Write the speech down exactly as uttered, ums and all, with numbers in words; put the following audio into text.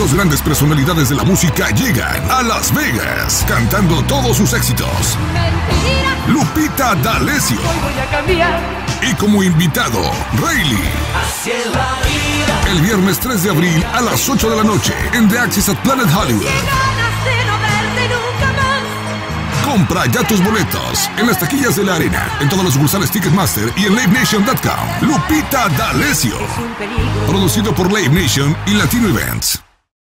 Dos grandes personalidades de la música llegan a Las Vegas cantando todos sus éxitos. Mentira. Lupita D'Alessio. Hoy voy a cambiar. Y como invitado, Rayleigh. Así es la vida. El viernes tres de abril a las ocho de la noche en The Axis at Planet Hollywood. Compra ya tus boletos en las taquillas de la arena, en todas las sucursales Ticketmaster y en live nation punto com. Lupita D'Alessio. Producido por Live Nation y Latino Events.